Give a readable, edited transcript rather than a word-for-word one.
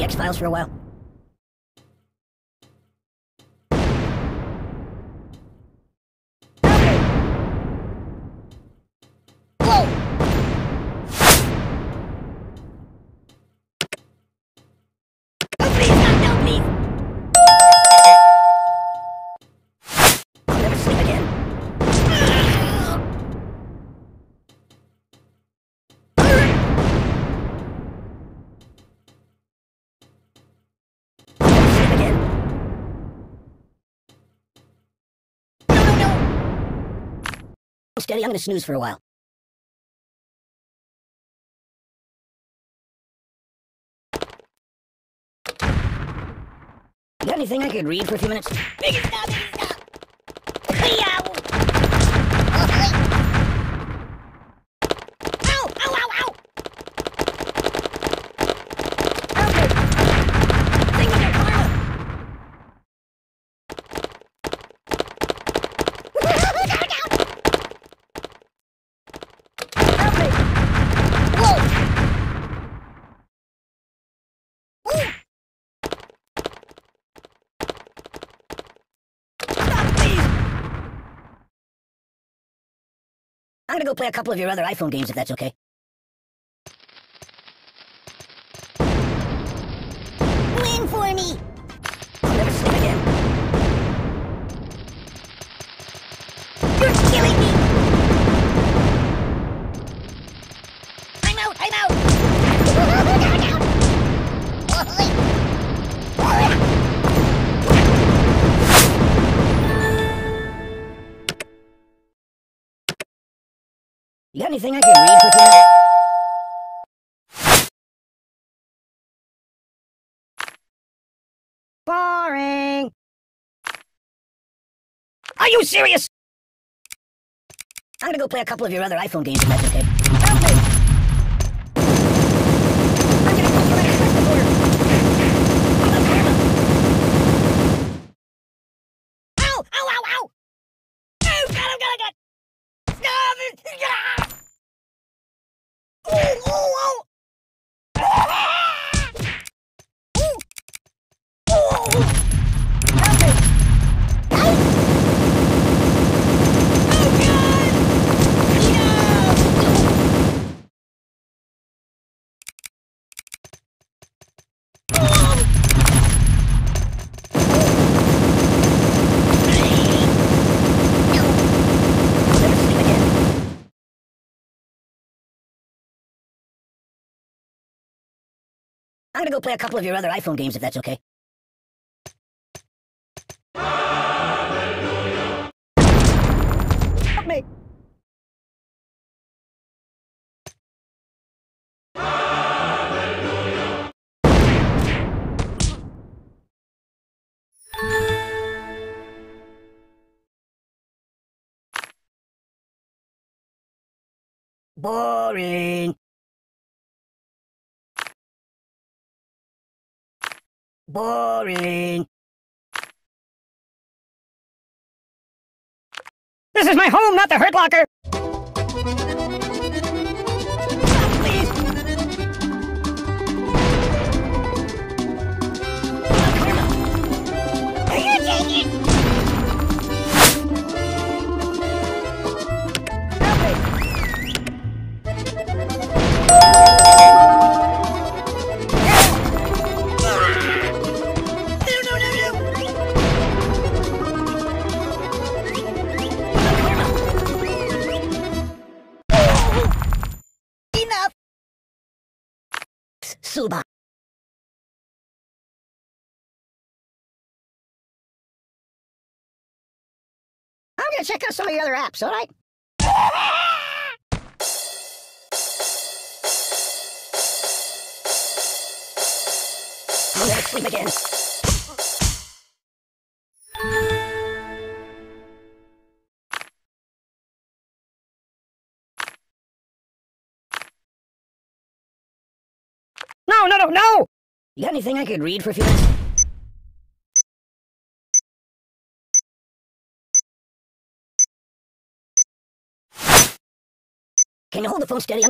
the X-Files for a while? Steady, I'm gonna snooze for a while. You got anything I could read for a few minutes? I'm gonna go play a couple of your other iPhone games if that's okay. Win for me! I'll never sleep again. You're killing me! I'm out! I'm out! You got anything I can read for you? Boring. Are you serious? I'm gonna go play a couple of your other iPhone games if that's okay. Help me! I'm gonna put you in a custom order. Ow! Ow! Ow! Ow! Oh God! I got! Stop it! Ooh, ooh, ooh. Ooh. Ooh. Help me. I'm gonna go play a couple of your other iPhone games if that's okay. Hallelujah. Help me! Hallelujah. Boring. Boring. This is my home, not the Hurt Locker! Suba. I'm gonna check out some of your other apps, all right? I'm gonna sleep again. No! You got anything I could read for a few minutes? Can you hold the phone steady?